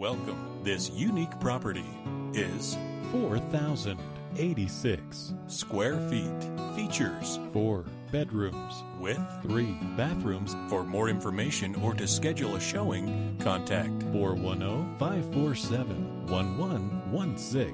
Welcome. This unique property is 4,086 square feet. Features 4 bedrooms with 3 bathrooms. For more information or to schedule a showing, contact 410-547-1116.